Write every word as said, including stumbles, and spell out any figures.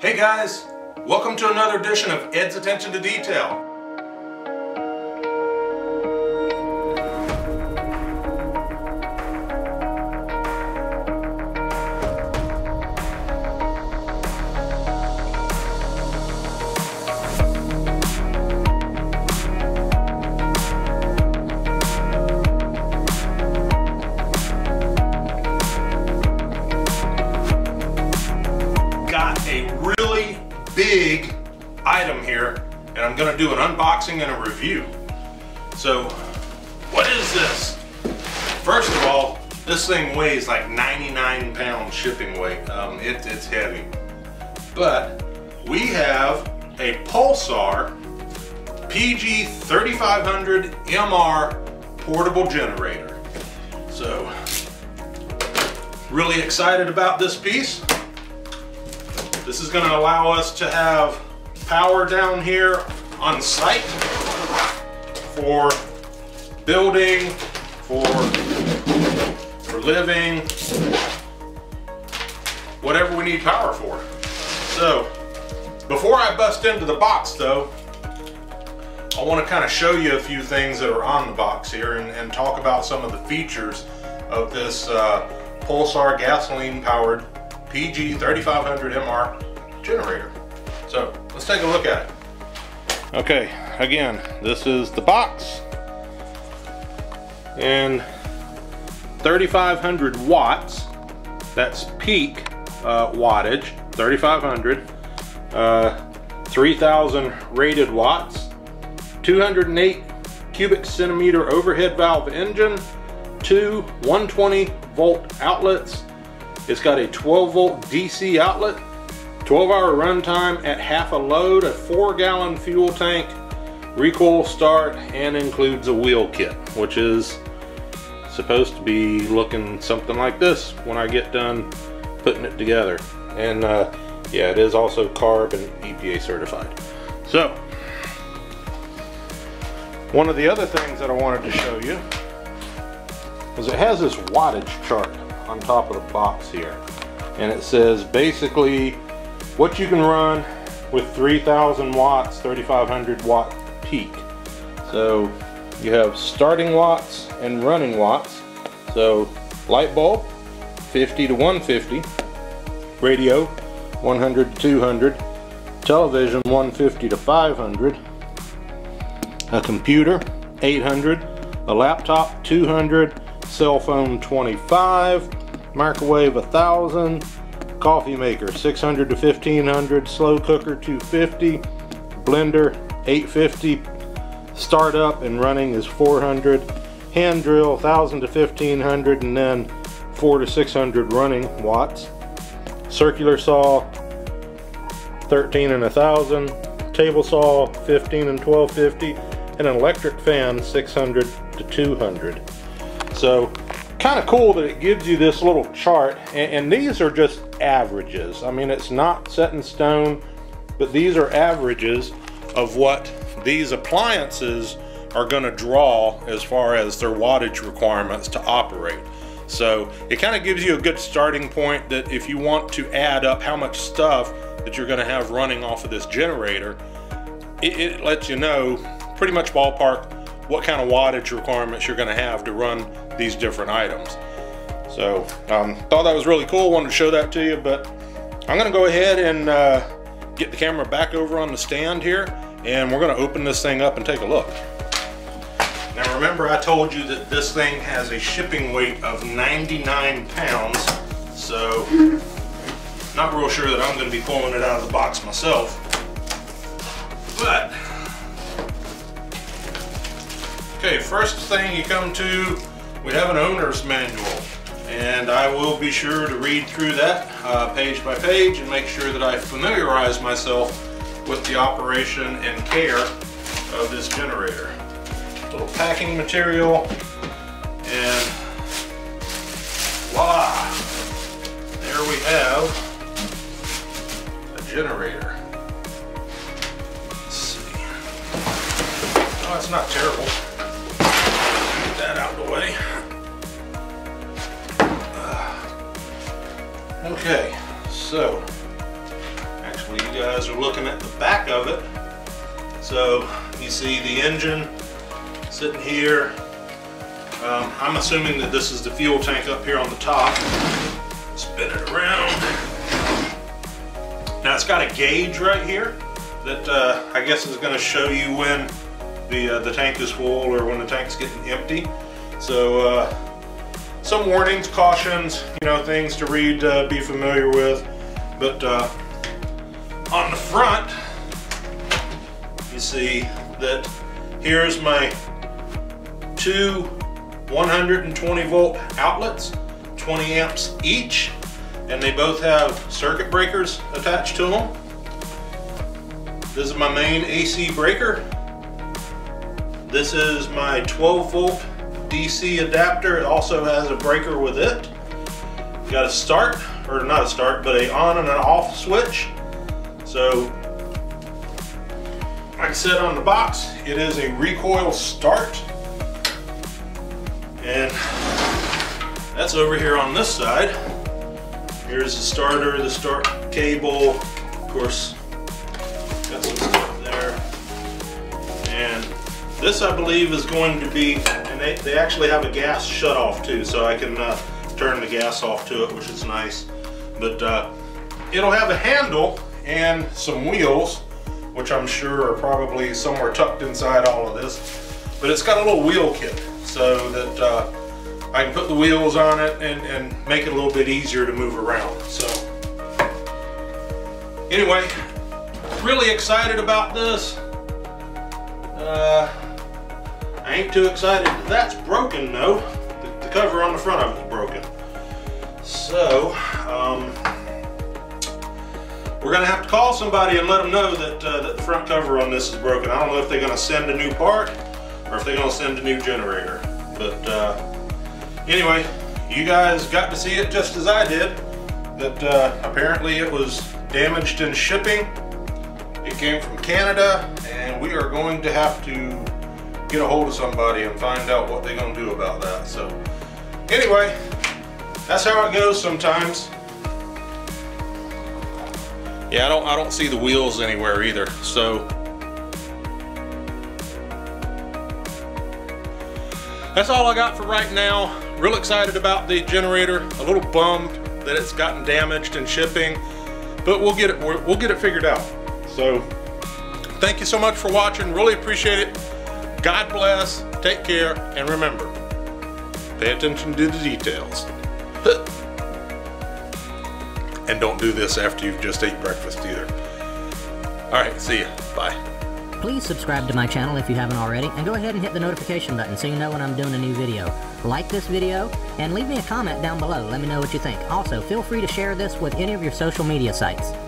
Hey guys, welcome to another edition of Ed's Attention to Detail. Big item here, and I'm going to do an unboxing and a review. So what is this? First of all, this thing weighs like ninety-nine pounds shipping weight. Um, it, it's heavy, but we have a Pulsar P G thirty-five hundred M R portable generator. So really excited about this piece. This is going to allow us to have power down here on site for building, for, for living, whatever we need power for. So before I bust into the box though, I want to kind of show you a few things that are on the box here and, and talk about some of the features of this uh, Pulsar gasoline powered P G thirty-five hundred M R generator. So let's take a look at it. Okay, again, this is the box, and thirty-five hundred watts, that's peak uh, wattage, thirty-five hundred, uh, three thousand rated watts, two hundred eight cubic centimeter overhead valve engine, two one twenty volt outlets. It's got a twelve volt D C outlet, twelve hour runtime at half a load, a four gallon fuel tank, recoil start, and includes a wheel kit, which is supposed to be looking something like this when I get done putting it together. And uh, yeah, it is also CARB and E P A certified. So, one of the other things that I wanted to show you is it has this wattage chart on top of the box here, and it says basically what you can run with three thousand watts, thirty-five hundred watt peak. So you have starting watts and running watts. So light bulb fifty to one fifty, radio one hundred to two hundred, television one fifty to five hundred, a computer eight hundred, a laptop two hundred, cell phone twenty-five, microwave one thousand, coffee maker six hundred to fifteen hundred, slow cooker two fifty, blender eight fifty, startup and running is four hundred, hand drill one thousand to fifteen hundred, and then four to six hundred running watts, circular saw thirteen and one thousand, table saw fifteen and twelve fifty, and an electric fan six hundred to two hundred. So kind of cool that it gives you this little chart, and, and these are just averages. I mean, it's not set in stone, but these are averages of what these appliances are going to draw as far as their wattage requirements to operate. So it kind of gives you a good starting point that if you want to add up how much stuff that you're going to have running off of this generator, it, it lets you know pretty much ballpark what kind of wattage requirements you're going to have to run these different items. So um, thought that was really cool, wanted to show that to you, but I'm going to go ahead and uh, get the camera back over on the stand here, and we're going to open this thing up and take a look. Now remember, I told you that this thing has a shipping weight of ninety-nine pounds, so not real sure that I'm going to be pulling it out of the box myself, but okay, first thing you come to, we have an owner's manual, and I will be sure to read through that uh, page by page and make sure that I familiarize myself with the operation and care of this generator. A little packing material, and voila, there we have a generator. Let's see. Oh, it's not terrible. Out of the way. Uh, okay, so actually when you guys are looking at the back of it. So you see the engine sitting here. Um, I'm assuming that this is the fuel tank up here on the top. Spin it around. Now it's got a gauge right here that uh, I guess is going to show you when the uh, the tank is full or when the tank's getting empty. So uh, some warnings, cautions, you know, things to read, uh, be familiar with. But uh, on the front, you see that here's my two one hundred twenty volt outlets, twenty amps each, and they both have circuit breakers attached to them. This is my main A C breaker. This is my twelve volt D C adapter. It also has a breaker with it. You got a start, or not a start, but a on and an off switch. So like I said on the box, it is a recoil start. And that's over here on this side. Here's the starter, the start cable, of course, got some stuff there. And this, I believe, is going to be, and they, they actually have a gas shutoff too, so I can uh, turn the gas off to it, which is nice. But uh, it'll have a handle and some wheels, which I'm sure are probably somewhere tucked inside all of this. But it's got a little wheel kit, so that uh, I can put the wheels on it and, and make it a little bit easier to move around. So anyway, really excited about this. Uh, I ain't too excited. That's broken though. The, the cover on the front of it is broken. So um, we're gonna have to call somebody and let them know that, uh, that the front cover on this is broken. I don't know if they're gonna send a new part or if they're gonna send a new generator. But uh, anyway, you guys got to see it just as I did. That uh, apparently it was damaged in shipping. It came from Canada, and we are going to have to get a hold of somebody and find out what they're gonna do about that. So anyway, that's how it goes sometimes. Yeah, I don't, I don't see the wheels anywhere either. So that's all I got for right now. Real excited about the generator. A little bummed that it's gotten damaged in shipping, but we'll get it. We'll get it figured out. So, thank you so much for watching. Really appreciate it. God bless. Take care, and remember, pay attention to the details. And don't do this after you've just ate breakfast either. All right. See ya. Bye. Please subscribe to my channel if you haven't already, and go ahead and hit the notification button so you know when I'm doing a new video. Like this video, and leave me a comment down below. Let me know what you think. Also, feel free to share this with any of your social media sites.